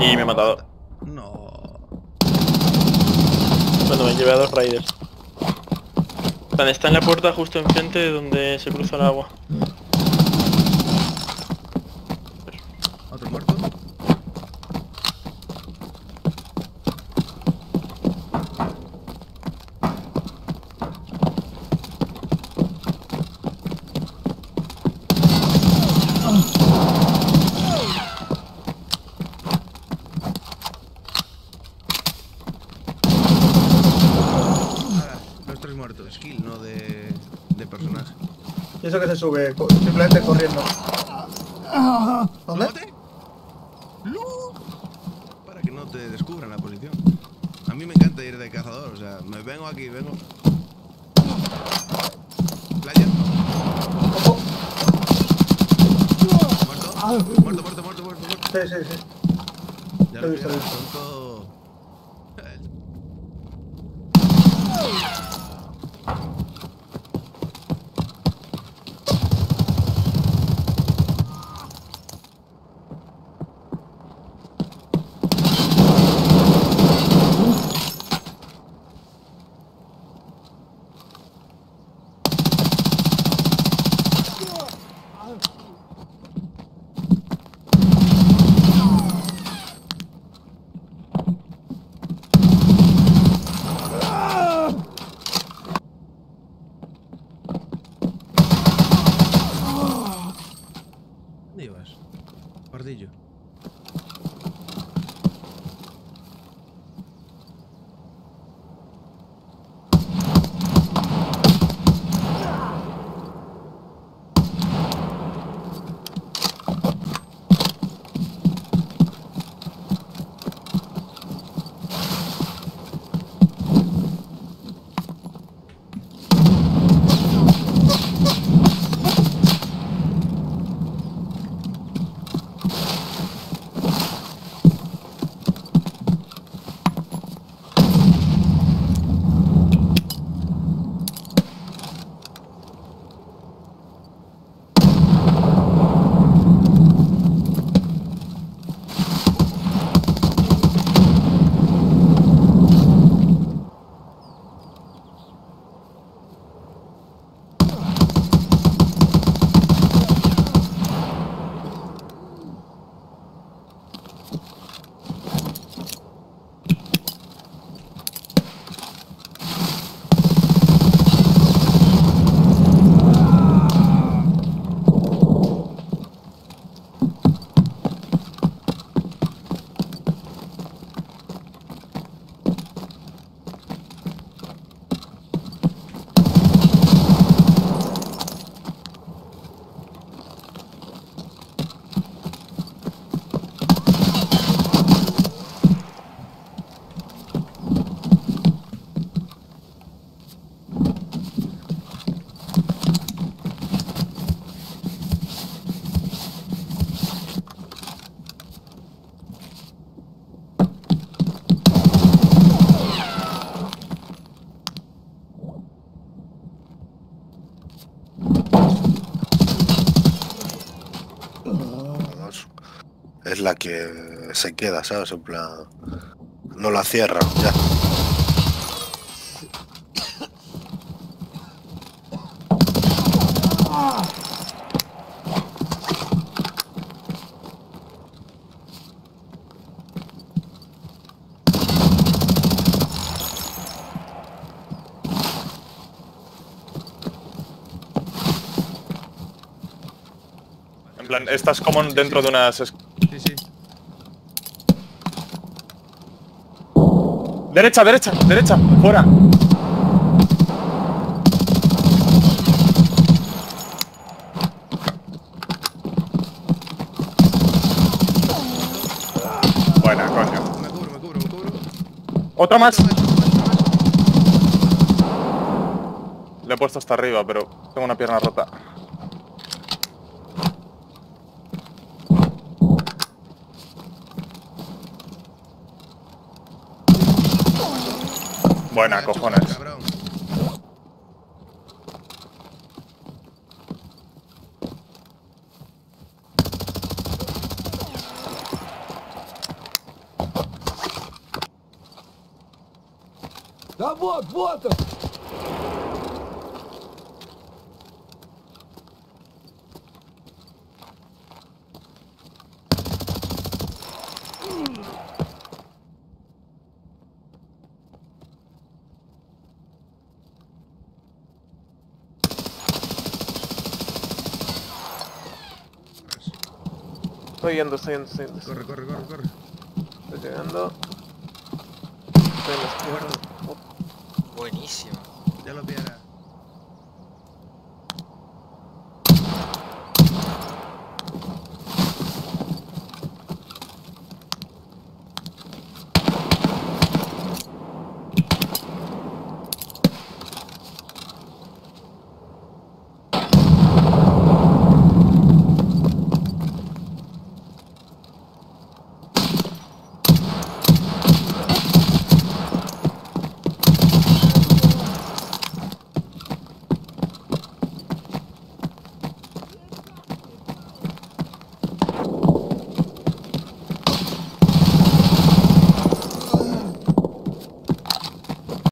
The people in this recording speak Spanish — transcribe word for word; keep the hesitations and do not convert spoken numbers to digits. Y me he matado. No. Bueno, me llevé a dos raiders. Vale, está en la puerta justo enfrente de donde se cruza el agua. ¿Otro muerto? Skill, no de, de personaje. Y eso que se sube, co simplemente corriendo. ¿Dónde? Para que no te descubran la posición. A mí me encanta ir de cazador, o sea, me vengo aquí, vengo. Playa. ¿Cómo? ¿Muerto? Muerto, muerto, muerto, muerto, muerto. Sí, sí, sí. Ya lo he visto. Pardillo. Es la que se queda, ¿sabes? En plan... no la cierra, ya. En plan, estás como dentro de unas... Sí, sí. Derecha, derecha, derecha, fuera. Buena, coño. Me cubro, me cubro, me cubro. Otra más. Le he puesto hasta arriba, pero tengo una pierna rota. Buena, cojones. Cabrón. Да вот, вот он! Estoy yendo, estoy yendo, estoy yendo. Corre, corre, corre, corre. Estoy llegando. Estoy en la izquierda. Buenísimo. Ya lo pierdas.